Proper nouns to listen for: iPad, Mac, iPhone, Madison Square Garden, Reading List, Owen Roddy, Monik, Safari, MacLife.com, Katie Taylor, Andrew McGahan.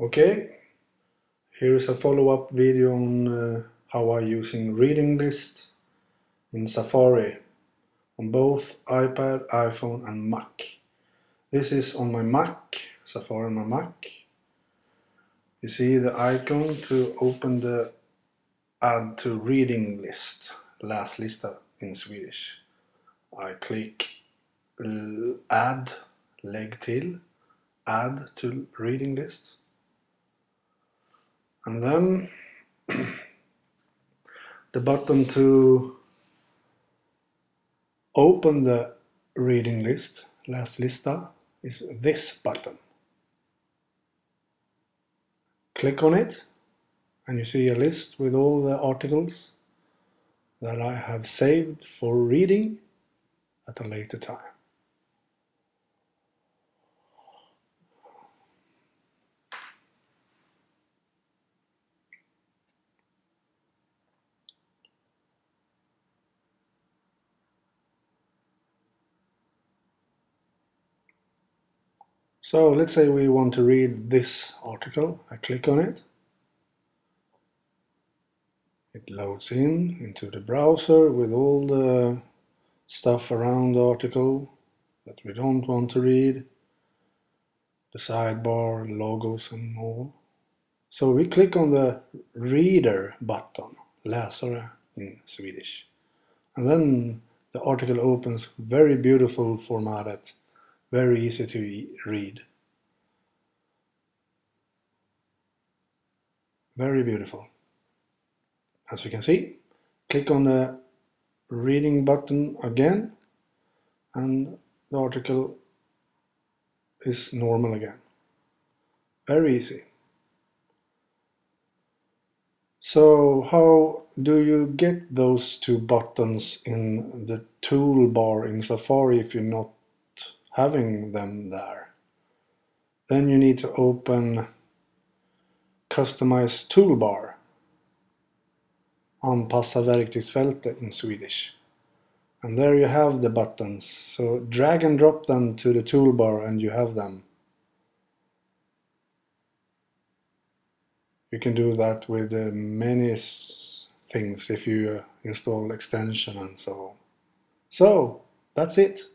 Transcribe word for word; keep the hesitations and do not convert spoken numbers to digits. Okay, here is a follow-up video on uh, how I'm using reading lists in Safari on both iPad, iPhone and Mac. This is on my Mac, Safari on my Mac. You see the icon to open the add to reading list, läslista in Swedish. I click add, lägg till, add to reading list. And then the button to open the reading list, läslista, is this button. Click on it and you see a list with all the articles that I have saved for reading at a later time. So let's say we want to read this article. I click on it. It loads in into the browser with all the stuff around the article that we don't want to read. The sidebar, logos and more. So we click on the reader button, läsare in Swedish. And then the article opens, very beautiful formatted. Very easy to read. Very beautiful. As you can see, click on the reading button again and the article is normal again. Very easy. So how do you get those two buttons in the toolbar in Safari if you're not having them there? Then you need to open Customize toolbar, Anpassa verktygsfältet in Swedish, and there you have the buttons. So drag and drop them to the toolbar and you have them. You can do that with uh, many things if you uh, install extension and so on. So that's it.